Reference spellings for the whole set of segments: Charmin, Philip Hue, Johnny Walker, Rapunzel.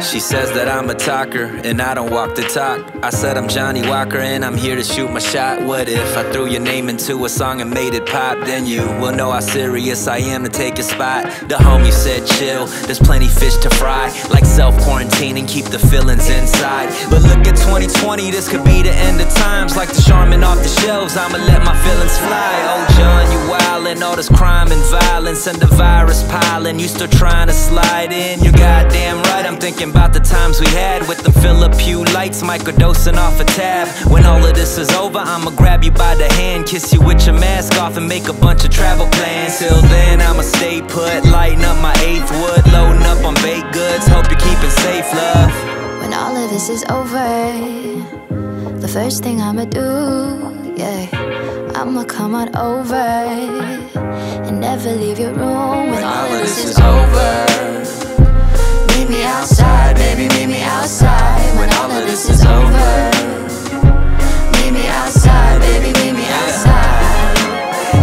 She says that I'm a talker, and I don't walk the talk. I said I'm Johnny Walker, and I'm here to shoot my shot. What if I threw your name into a song and made it pop? Then you will know how serious I am to take your spot. The homie said chill, there's plenty fish to fry. Like self-quarantining, keep the feelings inside. But look at 2020, this could be the end of times. Like the Charmin off the shelves, I'ma let my feelings fly. Oh John, you wildin', all this crime and violence, and the virus piling, you still trying to slide in. You're goddamn right, I'm thinking about the times we had with the Philip Hue lights, microdosing off a tab. When all of this is over, I'ma grab you by the hand, kiss you with your mask off, and make a bunch of travel plans. Till then, I'ma stay put, lighten up my 8th wood, loading up on baked goods. Hope you're keeping safe, love. When all of this is over, the first thing I'ma do, yeah, I'ma come on over and never leave your room. When all of this is over, meet me outside, baby, meet me outside. When all of this is over, meet me outside, baby, meet me outside.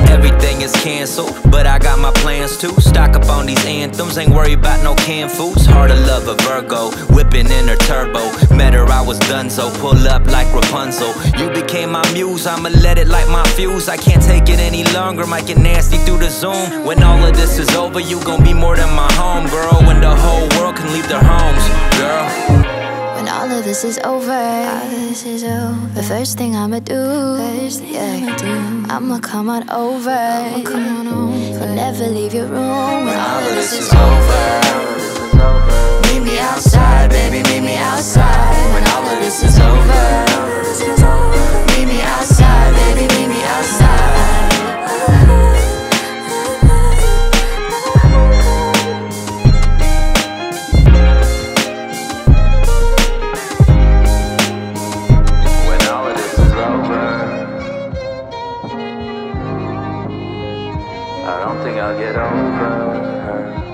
Everything is canceled, but I got my plans too. Stock up on these anthems, ain't worried about no canned foods. Hard to love a Virgo, whipping in her turbo. Met her, I was donezo, pull up like Rapunzel. You became my muse, I'ma let it light my fuse. I can't take it any longer, might get nasty through the Zoom. When all of this is over, you gon' be more than my homegirl. When the whole world can leave their homes, girl. When all of this is over, the first thing I'ma do, I'ma come on over and never leave your room. When all of this is over, meet me outside, baby, meet me outside. When all of this is over, meet me outside, baby, meet me outside. I don't think I'll get over her.